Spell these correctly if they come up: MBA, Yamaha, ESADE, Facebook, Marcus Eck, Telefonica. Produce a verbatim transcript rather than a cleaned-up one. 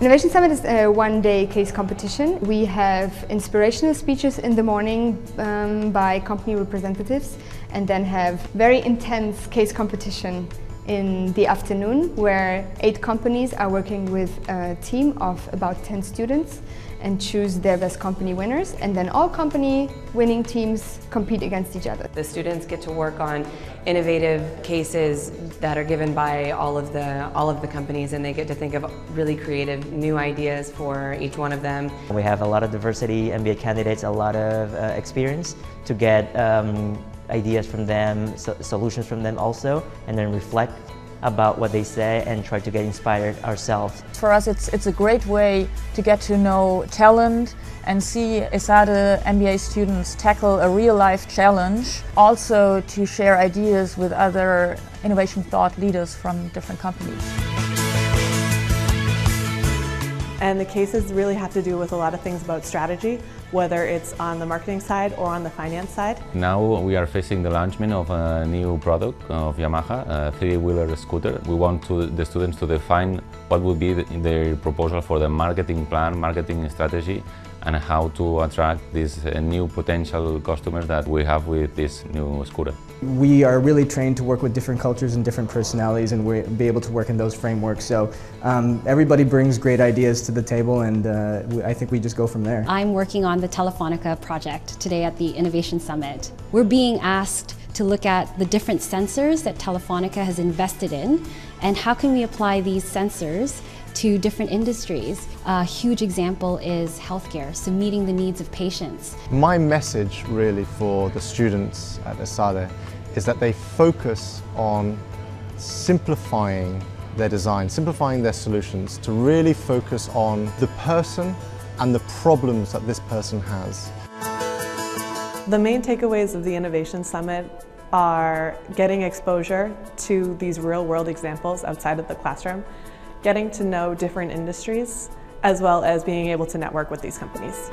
Innovation Summit is a one-day case competition. We have inspirational speeches in the morning um, by company representatives, and then have very intense case competition in the afternoon, where eight companies are working with a team of about ten students and choose their best company winners, and then all company winning teams compete against each other. The students get to work on innovative cases that are given by all of the all of the companies, and they get to think of really creative new ideas for each one of them. We have a lot of diversity, M B A candidates, a lot of uh, experience to get um, ideas from them, so solutions from them also, and then reflect about what they say and try to get inspired ourselves. For us, it's, it's a great way to get to know talent and see ESADE M B A students tackle a real-life challenge. Also to share ideas with other innovation thought leaders from different companies. And the cases really have to do with a lot of things about strategy, whether it's on the marketing side or on the finance side. Now we are facing the launchment of a new product of Yamaha, a three-wheeler scooter. We want to, the students to define what would be the, their proposal for the marketing plan, marketing strategy, and how to attract these new potential customers that we have with this new scooter. We are really trained to work with different cultures and different personalities, and we'll be able to work in those frameworks. So um, everybody brings great ideas to the table, and uh, I think we just go from there. I'm working on the Telefonica project today at the Innovation Summit. We're being asked to look at the different sensors that Telefonica has invested in, and how can we apply these sensors to different industries. A huge example is healthcare, so meeting the needs of patients. My message really for the students at ESADE is that they focus on simplifying their design, simplifying their solutions, to really focus on the person and the problems that this person has. The main takeaways of the Innovation Summit are getting exposure to these real-world examples outside of the classroom, getting to know different industries, as well as being able to network with these companies.